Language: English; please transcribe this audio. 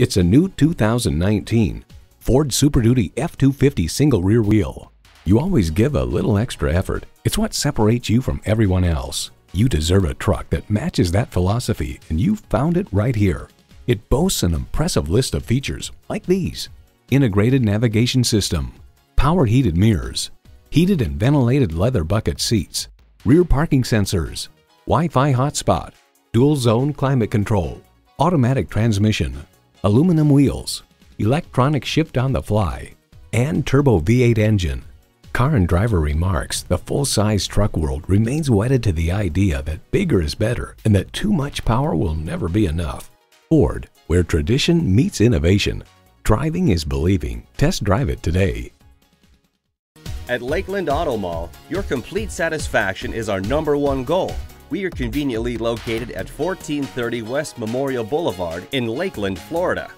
It's a new 2019 Ford Super Duty F-250 single rear wheel. You always give a little extra effort. It's what separates you from everyone else. You deserve a truck that matches that philosophy, and you've found it right here. It boasts an impressive list of features like these: integrated navigation system, power heated mirrors, heated and ventilated leather bucket seats, rear parking sensors, Wi-Fi hotspot, dual zone climate control, automatic transmission, aluminum wheels, electronic shift on the fly, and turbo V8 engine. Car and Driver remarks the full-size truck world remains wedded to the idea that bigger is better and that too much power will never be enough. Ford, where tradition meets innovation. Driving is believing. Test drive it today. At Lakeland Auto Mall, your complete satisfaction is our #1 goal. We are conveniently located at 1430 West Memorial Boulevard in Lakeland, Florida.